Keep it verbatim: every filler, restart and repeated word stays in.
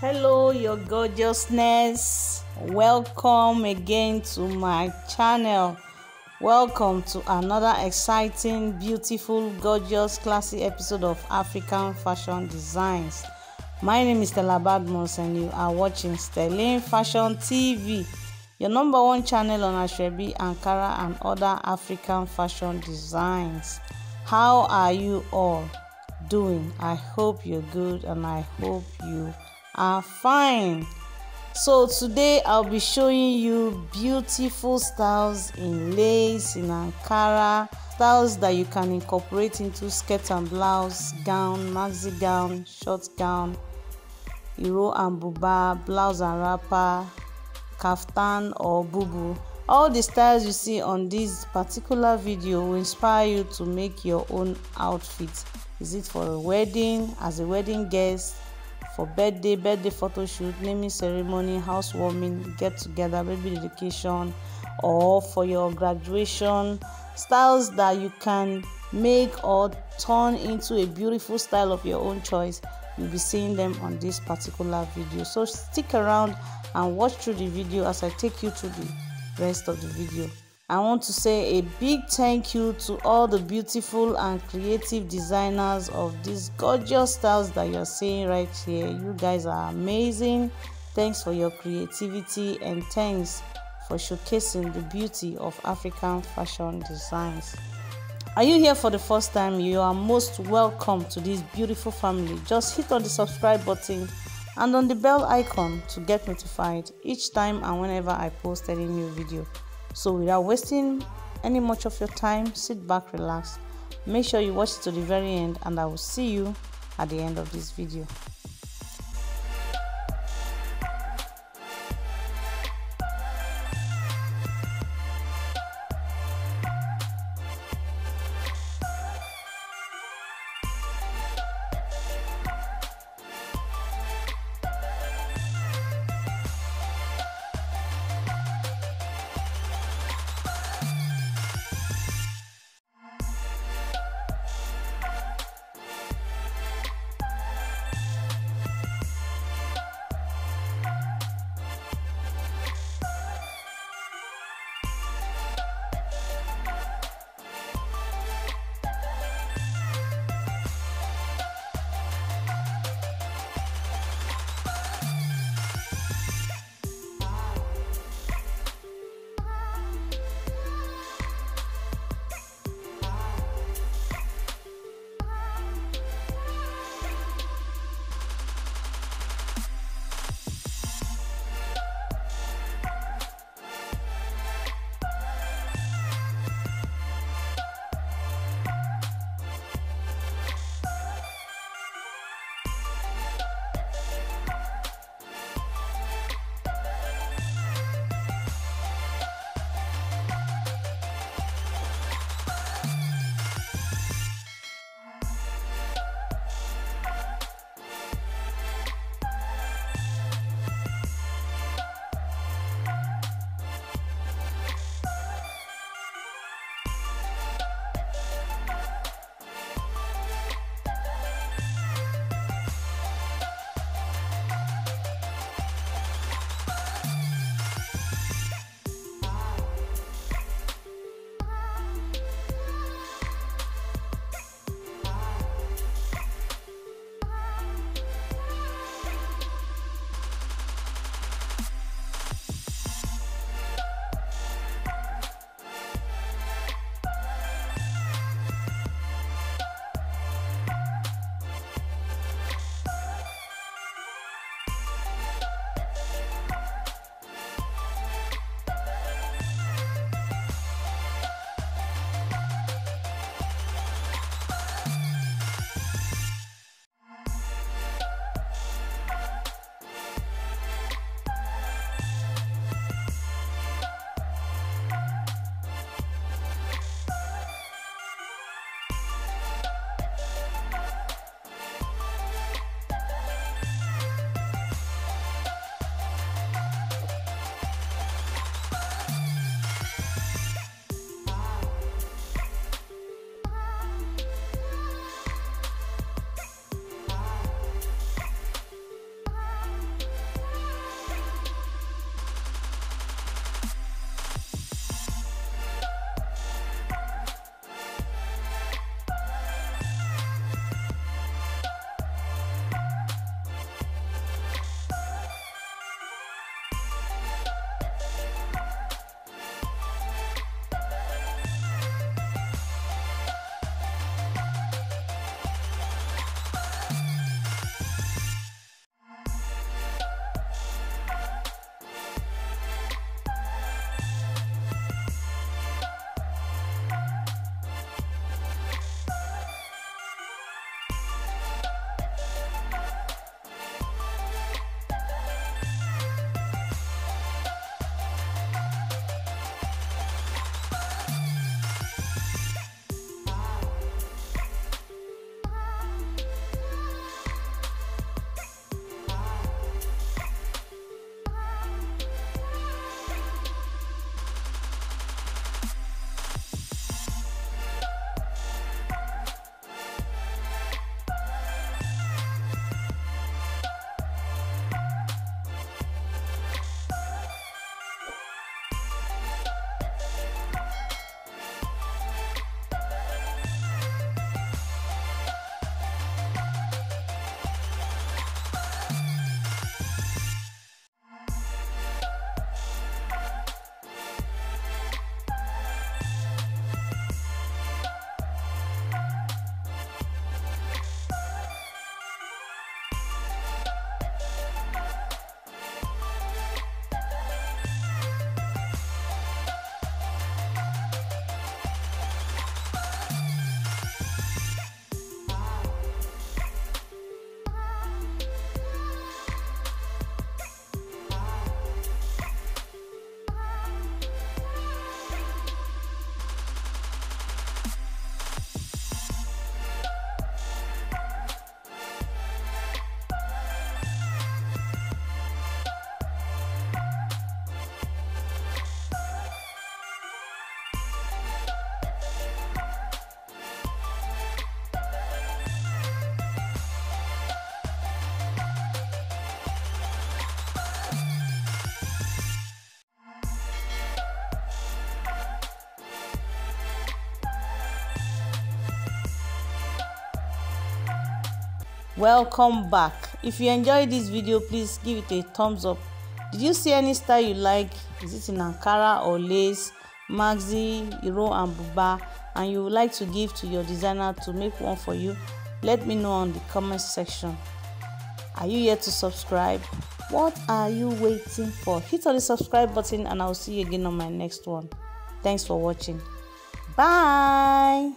Hello, your gorgeousness. Welcome again to my channel. Welcome to another exciting, beautiful, gorgeous, classy episode of African Fashion Designs. My name is Stella Badmus and you are watching Stellyn Fashion T V, your number one channel on Asoebi, Ankara and other African fashion designs. How are you all doing? I hope you're good and I hope you are fine. So today I'll be showing you beautiful styles in lace, in Ankara, styles that you can incorporate into skirt and blouse, gown, maxi gown, short gown, Iro and Buba, blouse and wrapper, kaftan or Boubou. All the styles you see on this particular video will inspire you to make your own outfit. Is it for a wedding, as a wedding guest, for birthday, birthday photo shoot, naming ceremony, housewarming, get together, baby dedication, or for your graduation. Styles that you can make or turn into a beautiful style of your own choice. You'll be seeing them on this particular video. So stick around and watch through the video as I take you through the rest of the video. I want to say a big thank you to all the beautiful and creative designers of these gorgeous styles that you're seeing right here. You guys are amazing. Thanks for your creativity and thanks for showcasing the beauty of African fashion designs. Are you here for the first time? You are most welcome to this beautiful family. Just hit on the subscribe button and on the bell icon to get notified each time and whenever I post any new video. So without wasting any much of your time, sit back, relax, make sure you watch to the very end, and I will see you at the end of this video. Welcome back. If you enjoyed this video, please give it a thumbs up. Did you see any style you like? Is it in Ankara or lace, maxi, Iro and Buba, and you would like to give to your designer to make one for you? Let me know on the comment section. Are you yet to subscribe? What are you waiting for? Hit on the subscribe button and I'll see you again on my next one. Thanks for watching. Bye.